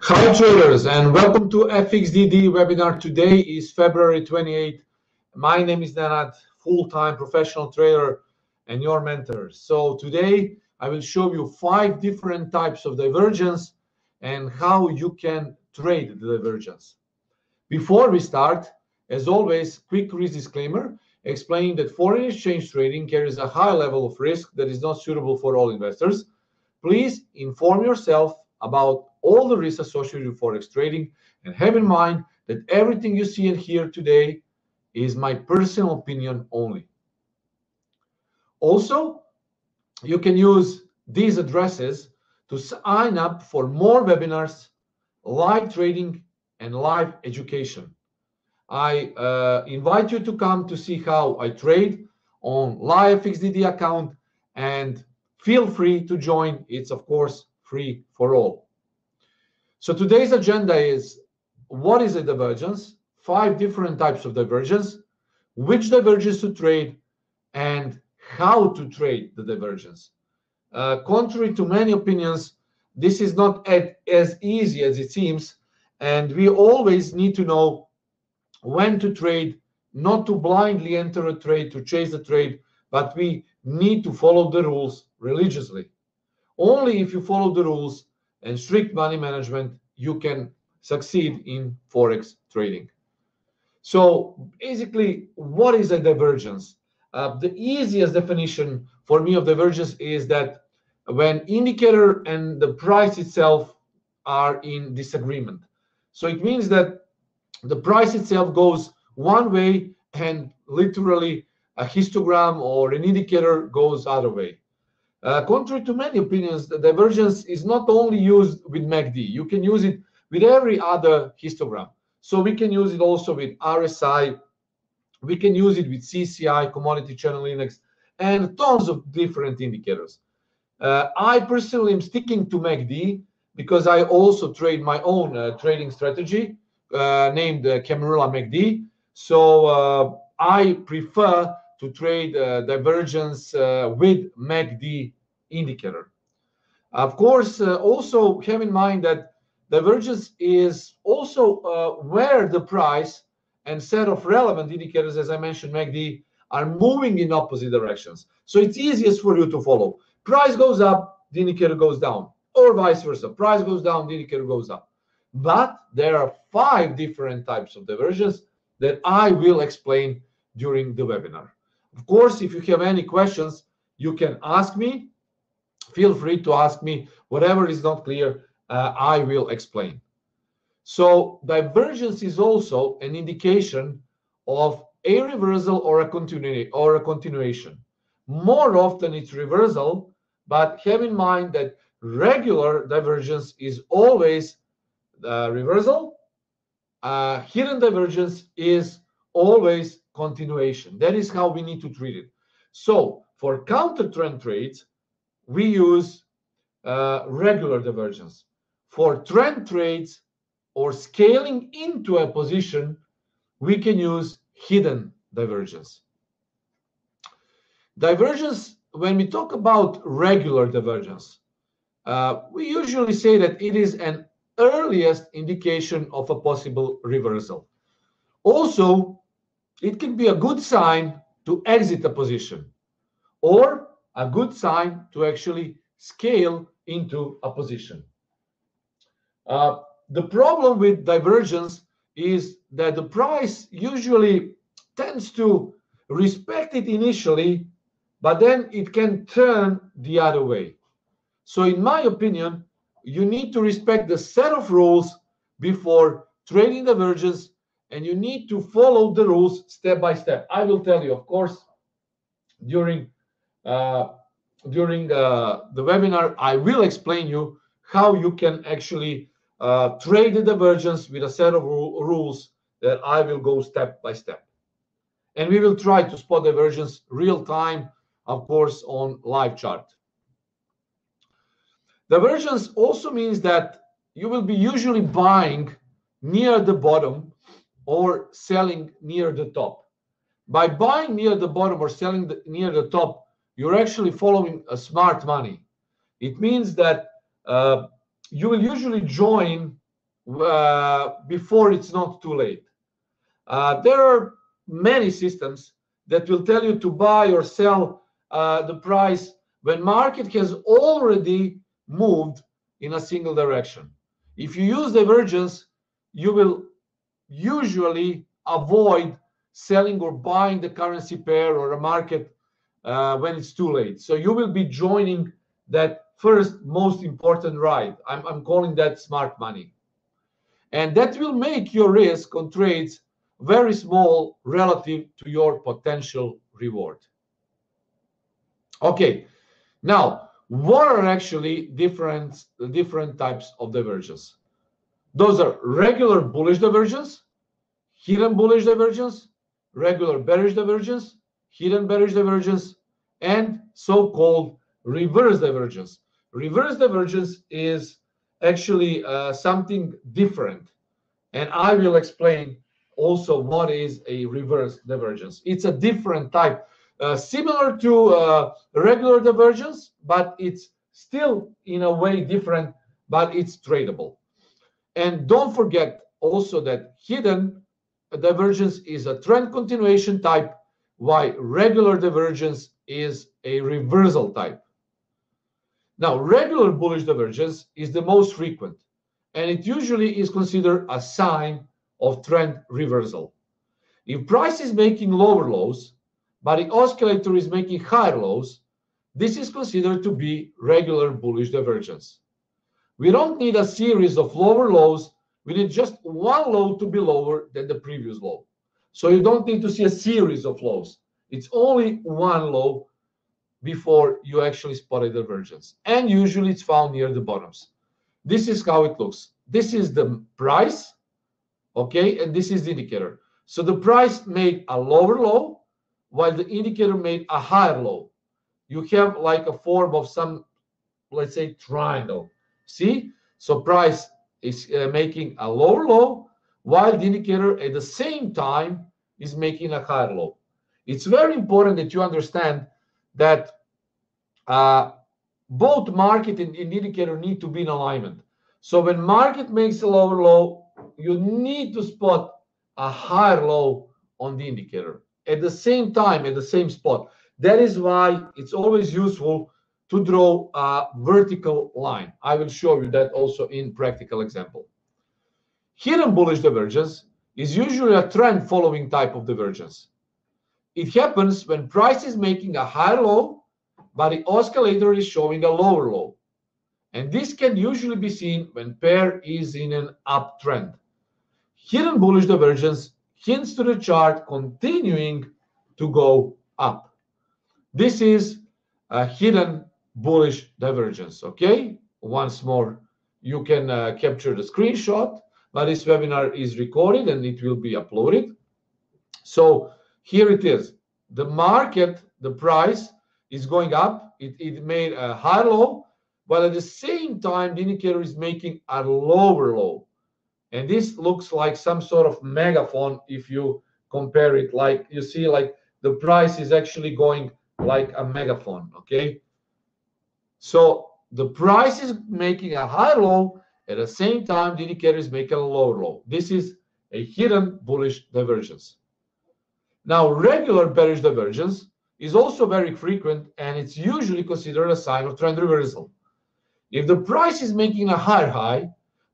Hi traders, and welcome to FXDD webinar. Today is February 28th. My name is Nenad, full-time professional trader and your mentor. So today I will show you 5 different types of divergence and how you can trade the divergence. Before we start, as always, quick risk disclaimer explaining that foreign exchange trading carries a high level of risk that is not suitable for all investors. Please inform yourself about all the risks associated with forex trading, and have in mind that everything you see and hear today is my personal opinion only. Also, you can use these addresses to sign up for more webinars, live trading, and live education. I invite you to come to see how I trade on live FXDD account, and feel free to join. It's of course free for all. So today's agenda is: what is a divergence, 5 different types of divergence, which divergence to trade, and how to trade the divergence. Contrary to many opinions, this is not as easy as it seems, and we always need to know when to trade, not to blindly enter a trade to chase the trade, but we need to follow the rules religiously. Only if you follow the rules and strict money management, you can succeed in forex trading. So basically, what is a divergence? The easiest definition for me of divergence is that when indicator and the price itself are in disagreement. So it means that the price itself goes one way and literally a histogram or an indicator goes other way. Contrary to many opinions, the divergence is not only used with MACD. You can use it with every other histogram. So we can use it also with RSI. We can use it with CCI, Commodity Channel Index, and tons of different indicators. I personally am sticking to MACD because I also trade my own trading strategy named Camarilla MACD. So I prefer to trade divergence with MACD indicator. Of course, also have in mind that divergence is also where the price and set of relevant indicators, as I mentioned, MACD, are moving in opposite directions. So it's easiest for you to follow. Price goes up, the indicator goes down, or vice versa. Price goes down, the indicator goes up. But there are 5 different types of divergence that I will explain during the webinar. Of course, if you have any questions, you can ask me. Feel free to ask me. Whatever is not clear, I will explain. So divergence is also an indication of a reversal or a continuation. More often it's reversal, but have in mind that regular divergence is always the reversal. Hidden divergence is always continuation. That is how we need to treat it. So for counter trend trades, we use regular divergence. For trend trades or scaling into a position, we can use hidden divergence. Divergence, when we talk about regular divergence, we usually say that it is an earliest indication of a possible reversal. Also, it can be a good sign to exit a position or a good sign to actually scale into a position. The problem with divergence is that the price usually tends to respect it initially, but then it can turn the other way. So in my opinion, you need to respect the set of rules before trading divergence, and you need to follow the rules step by step. I will tell you, of course, during the webinar, I will explain you how you can actually trade the divergence with a set of rules that I will go step by step. And we will try to spot divergence real time, of course, on live chart. Divergence also means that you will be usually buying near the bottom or selling near the top. By buying near the bottom or selling near the top, you're actually following a smart money. It means that you will usually join before it's not too late. There are many systems that will tell you to buy or sell the price when market has already moved in a single direction. If you use divergence, you will usually avoid selling or buying the currency pair or a market when it's too late. So you will be joining that first most important ride. I'm calling that smart money. And that will make your risk on trades very small relative to your potential reward. Okay, now what are actually different types of divergence? Those are regular bullish divergence, hidden bullish divergence, regular bearish divergence, hidden bearish divergence, and so-called reverse divergence. Reverse divergence is actually something different, and I will explain also what is a reverse divergence. It's a different type, similar to regular divergence, but it's still in a way different, but it's tradable. And don't forget also that hidden divergence is a trend continuation type, while regular divergence is a reversal type. Now, regular bullish divergence is the most frequent, and it usually is considered a sign of trend reversal. If price is making lower lows, but the oscillator is making higher lows, this is considered to be regular bullish divergence. We don't need a series of lower lows. We need just one low to be lower than the previous low. So you don't need to see a series of lows. It's only one low before you actually spot a divergence. And usually it's found near the bottoms. This is how it looks. This is the price, okay, and this is the indicator. So the price made a lower low, while the indicator made a higher low. You have like a form of some, let's say, triangle. See, so price is making a lower low, while the indicator at the same time is making a higher low. It's very important that you understand that both market and indicator need to be in alignment. So when market makes a lower low, you need to spot a higher low on the indicator at the same time, at the same spot. That is why it's always useful to draw a vertical line. I will show you that also in practical example. Hidden bullish divergence is usually a trend following type of divergence. It happens when price is making a higher low, but the oscillator is showing a lower low. And this can usually be seen when pair is in an uptrend. Hidden bullish divergence hints to the chart continuing to go up. This is a hidden bullish divergence, okay? Once more, you can capture the screenshot, but this webinar is recorded and it will be uploaded. So here it is. The market, the price is going up. It made a high low, but at the same time, the indicator is making a lower low. And this looks like some sort of megaphone if you compare it. Like you see, like the price is actually going like a megaphone, okay? So the price is making a high low, at the same time the indicator is making a lower low. This is a hidden bullish divergence. Now, regular bearish divergence is also very frequent, and it's usually considered a sign of trend reversal. If the price is making a higher high,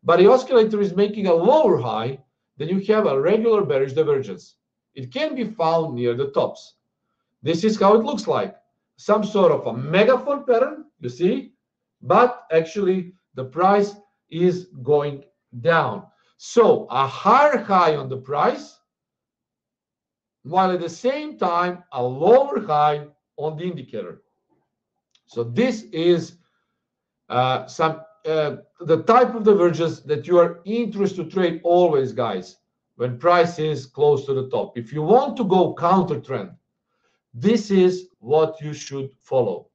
but the oscillator is making a lower high, then you have a regular bearish divergence. It can be found near the tops. This is how it looks like, some sort of a megaphone pattern, you see, but actually the price is going down. So a higher high on the price, while at the same time a lower high on the indicator. So this is the type of divergence that you are interested to trade always, guys, when price is close to the top. If you want to go counter trend, this is what you should follow,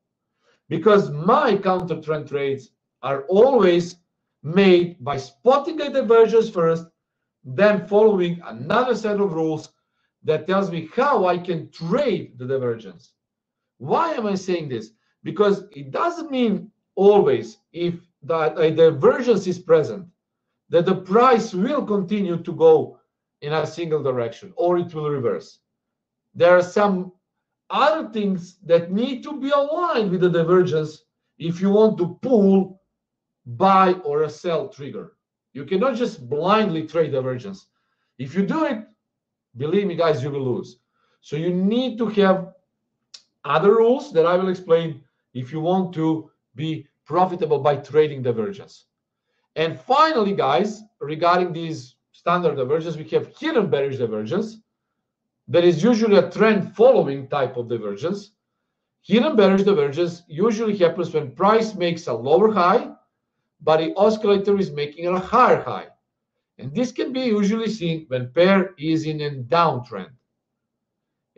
because my counter trend trades are always made by spotting a divergence first, then following another set of rules that tells me how I can trade the divergence. Why am I saying this? Because it doesn't mean always if that a divergence is present that the price will continue to go in a single direction, or it will reverse. There are some other things that need to be aligned with the divergence if you want to pull buy or a sell trigger. You cannot just blindly trade divergence. If you do it, believe me, guys, you will lose. So you need to have other rules that I will explain if you want to be profitable by trading divergence. And finally, guys, regarding these standard divergence, we have hidden bearish divergence. That is usually a trend following type of divergence. Hidden bearish divergence usually happens when price makes a lower high, but the oscillator is making a higher high. And this can be usually seen when pair is in a downtrend.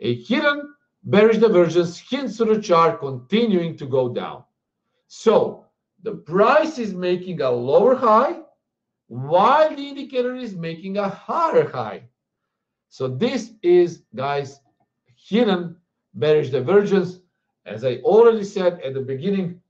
A hidden bearish divergence hints to the chart continuing to go down. So the price is making a lower high while the indicator is making a higher high. So this is, guys, hidden bearish divergence. As I already said at the beginning,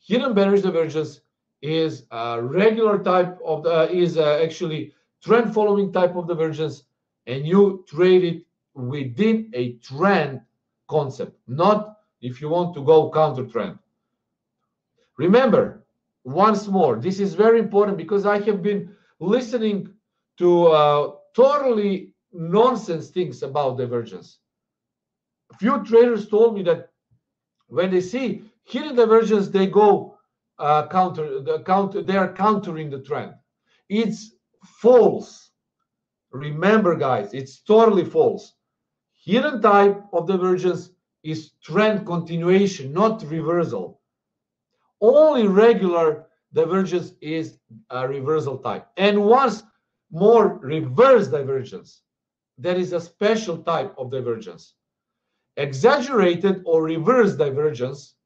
hidden bearish divergence is a regular type of actually trend following type of divergence, and you trade it within a trend concept, not if you want to go counter trend. Remember, once more, this is very important because I have been listening to totally nonsense things about divergence. A few traders told me that when they see hidden divergence, they go they are countering the trend. It's false. Remember, guys, it's totally false. Hidden type of divergence is trend continuation, not reversal. Only regular divergence is a reversal type. And once more, reverse divergence. That is a special type of divergence. Exaggerated or reverse divergence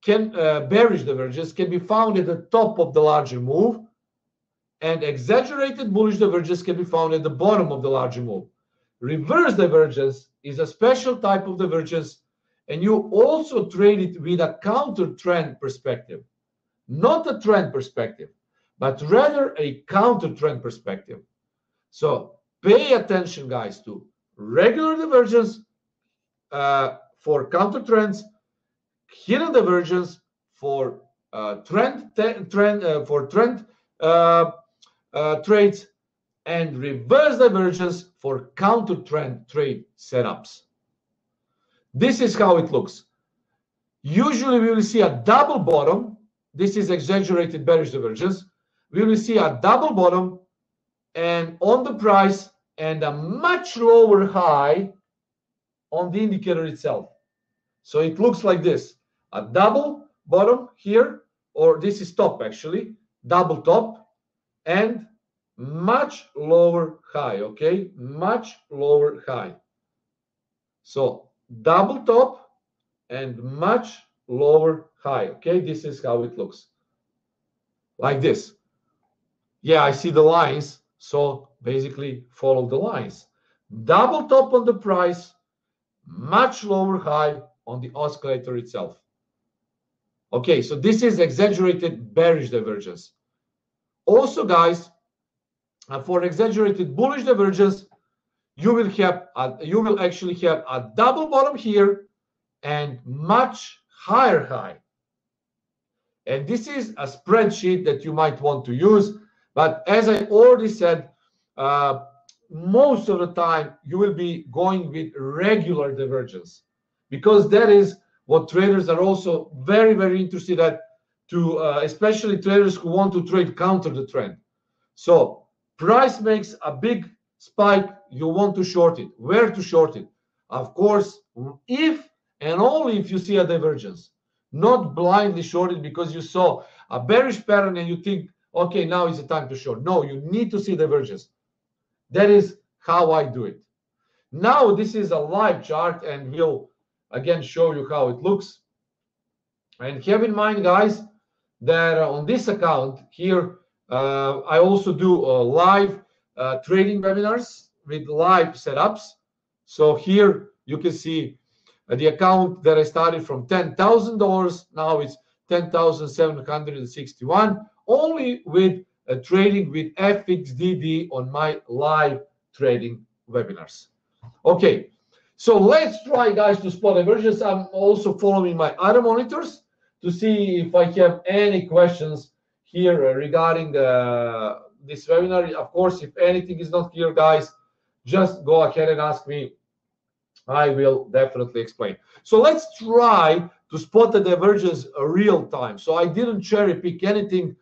can bearish divergence can be found at the top of the larger move, and exaggerated bullish divergence can be found at the bottom of the larger move. Reverse divergence is a special type of divergence, and you also trade it with a counter trend perspective, not a trend perspective, but rather a counter trend perspective. So pay attention, guys, to regular divergence for counter trends, hidden divergence for trend trades, and reverse divergence for counter trend trade setups. This is how it looks. Usually we will see a double bottom. This is exaggerated bearish divergence. We will see a double bottom and on the price and a much lower high on the indicator itself. So it looks like this, a double bottom here, or this is top actually, double top, and much lower high, okay? Much lower high. So double top and much lower high, okay? This is how it looks, like this. Yeah, I see the lines, so basically follow the lines. Double top on the price, much lower high on the oscillator itself. Okay, so this is exaggerated bearish divergence. Also, guys, for exaggerated bullish divergence, you will actually have a double bottom here and much higher high. And this is a spreadsheet that you might want to use, but as I already said, most of the time you will be going with regular divergence, because that is what traders are also very, very interested at, to especially traders who want to trade counter the trend. So price makes a big spike, you want to short it. Where to short it? Of course, if and only if you see a divergence, not blindly short it because you saw a bearish pattern and you think, okay, now is the time to short. No, you need to see divergence. That is how I do it. Now this is a live chart and we'll again show you how it looks. And have in mind, guys, that on this account here I also do live trading webinars with live setups. So here you can see the account that I started from $10,000, now it's $10,761, only with trading with FXDD on my live trading webinars. Okay, so let's try, guys, to spot divergence. I'm also following my other monitors to see if I have any questions here regarding this webinar. Of course, if anything is not clear, guys, just go ahead and ask me. I will definitely explain. So let's try to spot the divergence real time. So I didn't cherry pick anything,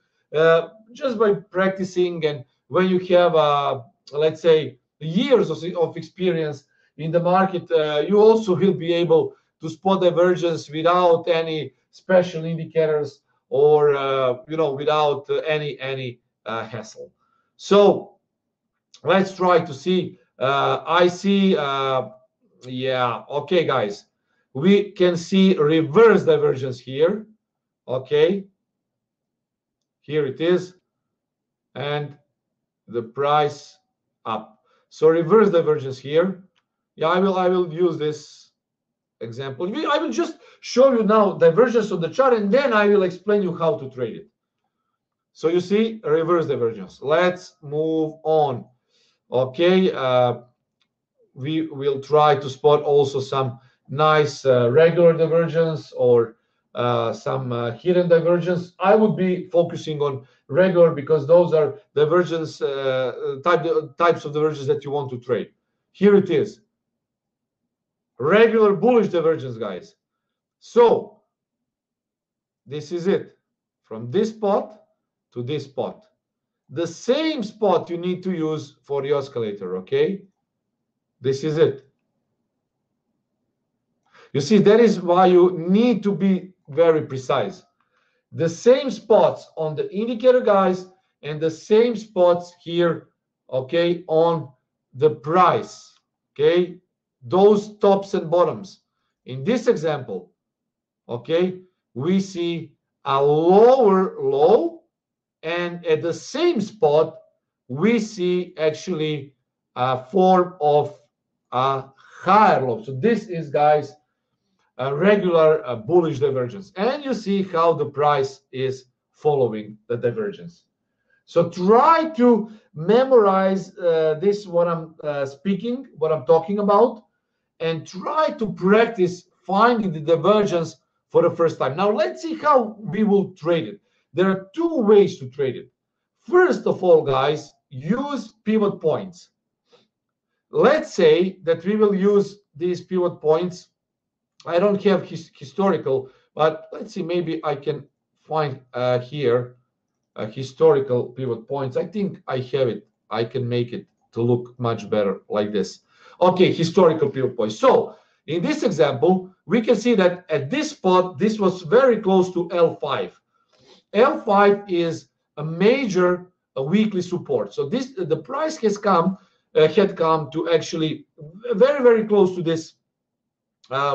just by practicing. And when you have, let's say, years of experience in the market, you also will be able to spot divergence without any special indicators or, you know, without any hassle. So let's try to see. I see, yeah, okay, guys. We can see reverse divergence here. Okay, here it is, and the price up. So reverse divergence here. Yeah, I will use this example. I will just show you now divergence on the chart, and then I will explain you how to trade it. So you see reverse divergence. Let's move on. Okay, we will try to spot also some nice regular divergence or some hidden divergence. I would be focusing on regular because those are divergence types of divergence that you want to trade. Here it is, regular bullish divergence, guys. So this is it, from this spot to this spot, the same spot you need to use for the escalator. Okay, this is it. You see, that is why you need to be very precise. The same spots on the indicator, guys, and the same spots here, okay, on the price, okay, those tops and bottoms. In this example, okay, we see a lower low, and at the same spot, we see actually a form of a higher low. So this is, guys, a regular bullish divergence, and you see how the price is following the divergence. So try to memorize this, what I'm speaking, what I'm talking about, and try to practice finding the divergence for the first time. Now let's see how we will trade it. There are two ways to trade it. First of all, guys, use pivot points. Let's say that we will use these pivot points. I don't have historical, but let's see, maybe I can find here historical pivot points. I think I have it. I can make it to look much better like this. Okay, historical pivot points. So in this example, we can see that at this spot, this was very close to L5. L5 is a major weekly support. So this, the price has come, had come to actually very, very close to this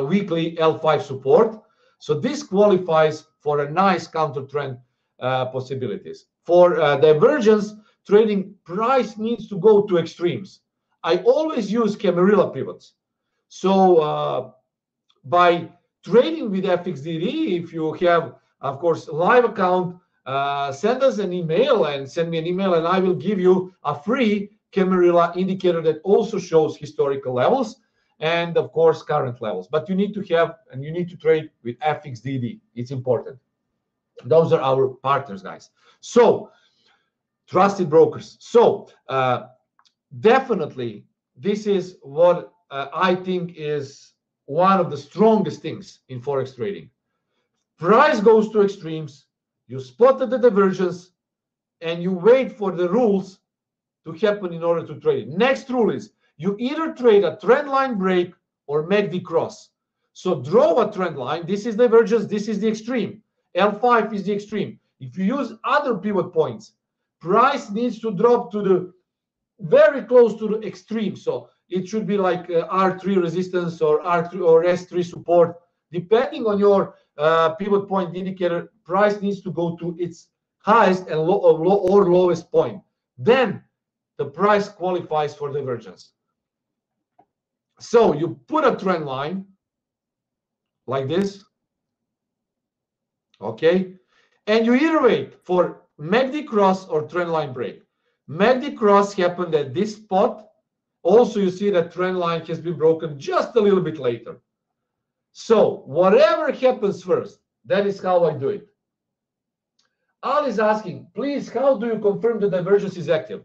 weekly L5 support. So this qualifies for a nice counter trend possibilities. For divergence trading, price needs to go to extremes. I always use Camarilla pivots. So by trading with FXDD, if you have, of course, live account, send us an email and send me an email, and I will give you a free Camarilla indicator that also shows historical levels and, of course, current levels. But you need to have, and you need to trade with FXDD. It's important. Those are our partners, guys. So, trusted brokers. So, definitely, this is what I think is one of the strongest things in Forex trading. Price goes to extremes, you spotted the divergence, and you wait for the rules to happen in order to trade. Next rule is, you either trade a trend line break or MACD cross. So draw a trend line. This is divergence. This is the extreme. L5 is the extreme. If you use other pivot points, price needs to drop to the very close to the extreme. So it should be like R3 resistance or R3 or S3 support. Depending on your pivot point indicator, price needs to go to its highest and lowest point. Then the price qualifies for divergence. So you put a trend line like this, okay, and you iterate for MACD cross or trend line break. MACD cross happened at this spot. Also, you see that trend line has been broken just a little bit later. So whatever happens first, that is how I do it. Al is asking, please, how do you confirm the divergence is active?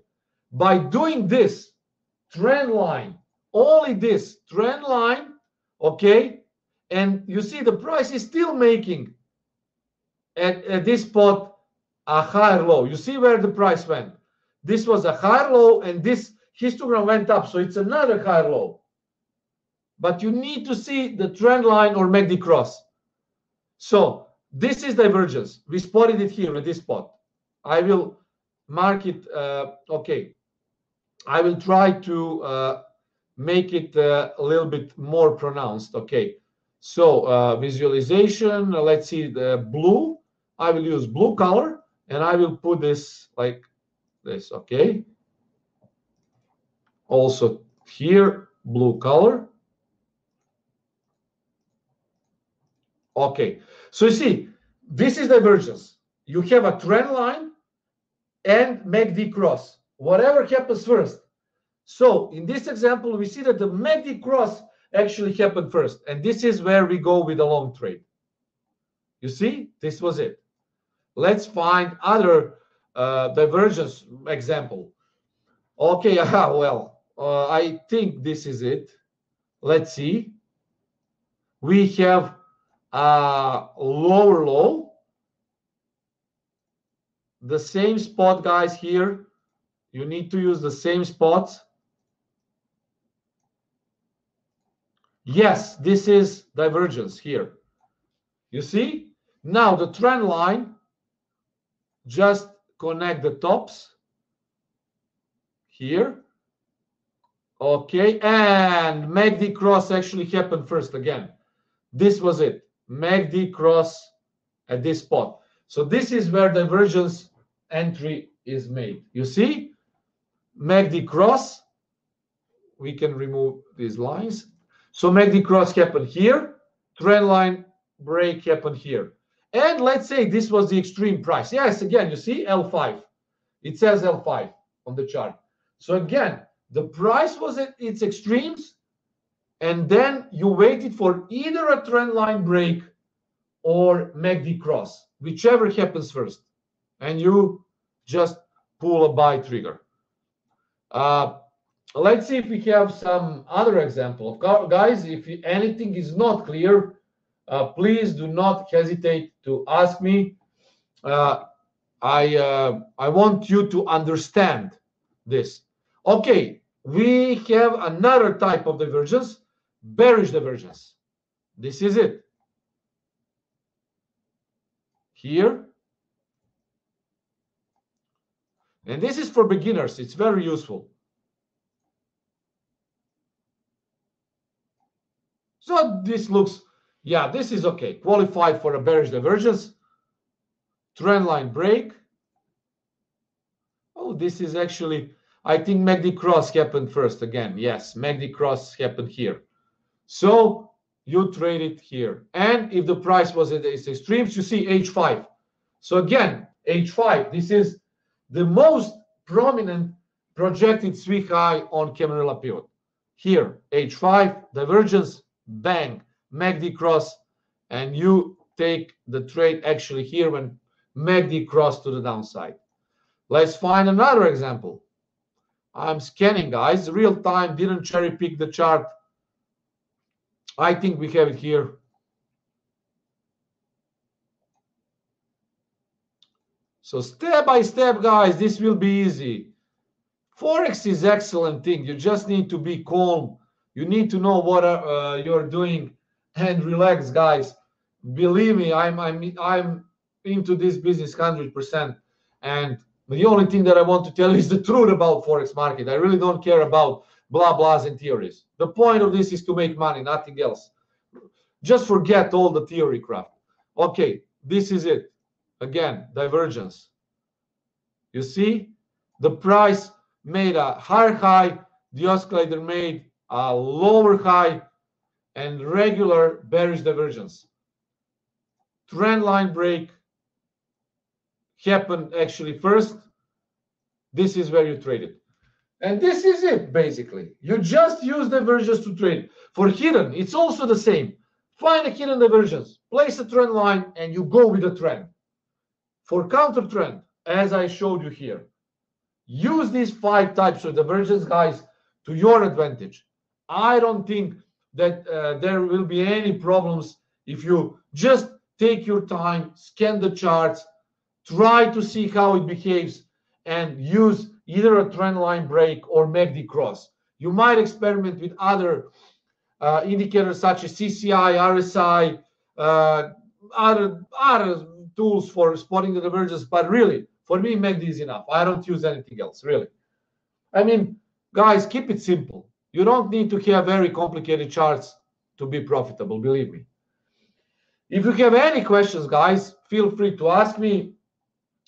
By doing this trend line, only this trend line, okay? And you see the price is still making at this spot a higher low. You see where the price went. This was a higher low and this histogram went up, so it's another higher low. But you need to see the trend line or MACD cross. So this is divergence. We spotted it here at this spot. I will mark it. Okay. I will try to make it a little bit more pronounced. Okay. So visualization, let's see the blue. I will use blue color and I will put this like this. Okay. Also here, blue color. Okay, so you see, this is divergence. You have a trend line and MACD cross, whatever happens first. So in this example, we see that the MACD cross actually happened first. And this is where we go with a long trade. You see, this was it. Let's find other divergence example. Okay, well, I think this is it. Let's see. We have lower low, the same spot, guys. Here you need to use the same spots. Yes, this is divergence here. You see, now the trend line, just connect the tops here. Okay, and MACD cross actually happened first again. This was it. MACD cross at this spot. So this is where divergence entry is made. You see, MACD cross, we can remove these lines. So MACD cross happened here, trend line break happened here. And let's say this was the extreme price. Yes, again, you see L5. It says L5 on the chart. So again, the price was at its extremes. And then you waited for either a trend line break or MACD cross, whichever happens first. And you just pull a buy trigger. Let's see if we have some other example. Guys, if anything is not clear, please do not hesitate to ask me. I want you to understand this. Okay, we have another type of divergence. Bearish divergence. This is it. Here. And this is for beginners. It's very useful. So this looks, yeah, this is okay. Qualified for a bearish divergence. Trend line break. Oh, this is actually, I think MACD cross happened first again. Yes, MACD cross happened here. So you trade it here. And if the price was at its extremes, you see H5. So again, H5, this is the most prominent projected swing high on Camarilla pivot. Here, H5, divergence, bang, MACD cross, and you take the trade actually here when MACD cross to the downside. Let's find another example. I'm scanning, guys, real time, didn't cherry pick the chart. I think we have it here. So step by step, guys, this will be easy. Forex is an excellent thing. You just need to be calm. You need to know what you're doing and relax, guys. Believe me, I'm into this business 100%. And the only thing that I want to tell you is the truth about Forex market. I really don't care about blah, blahs and theories. The point of this is to make money, nothing else. Just forget all the theory crap. Okay, this is it. Again, divergence. You see, the price made a higher high, the oscillator made a lower high, and regular bearish divergence. Trend line break. happened actually first, this is where you trade it. And this is it, basically. You just use divergence to trade. For hidden, it's also the same. Find a hidden divergence, place a trend line, and you go with the trend. For counter trend, as I showed you here, use these 5 types of divergence, guys, to your advantage. I don't think that there will be any problems if you just take your time, scan the charts, try to see how it behaves, and use either a trend line break or MACD cross. You might experiment with other indicators such as CCI, RSI, other tools for spotting the divergence, but really, for me, MACD is enough. I don't use anything else, really. I mean, guys, keep it simple. You don't need to have very complicated charts to be profitable, believe me. If you have any questions, guys, feel free to ask me.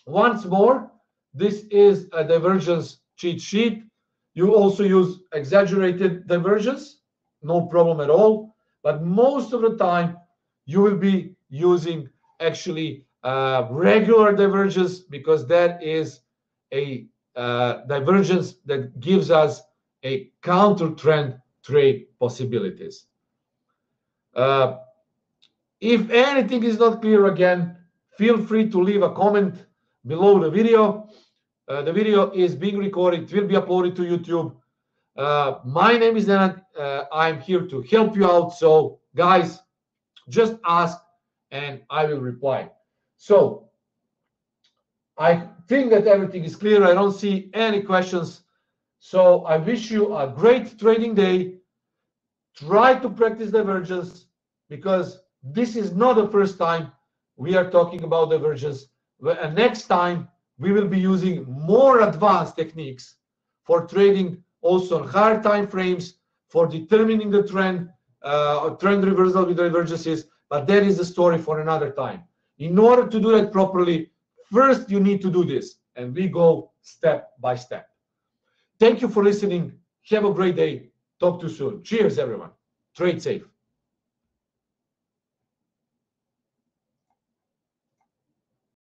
Once more, this is a divergence cheat sheet. You also use exaggerated divergence, no problem at all. But most of the time, you will be using actually regular divergence, because that is a divergence that gives us a counter trend trade possibilities. If anything is not clear again, feel free to leave a comment below the video. The video is being recorded, it will be uploaded to YouTube. My name is Nenad. I'm here to help you out. So, guys, just ask and I will reply. So, I think that everything is clear. I don't see any questions. So, I wish you a great trading day. Try to practice divergence, because this is not the first time we are talking about divergence. And next time, we will be using more advanced techniques for trading also on higher time frames, for determining the trend, trend reversal with divergences. But that is a story for another time. In order to do that properly, first you need to do this. And we go step by step. Thank you for listening. Have a great day. Talk to you soon. Cheers, everyone. Trade safe.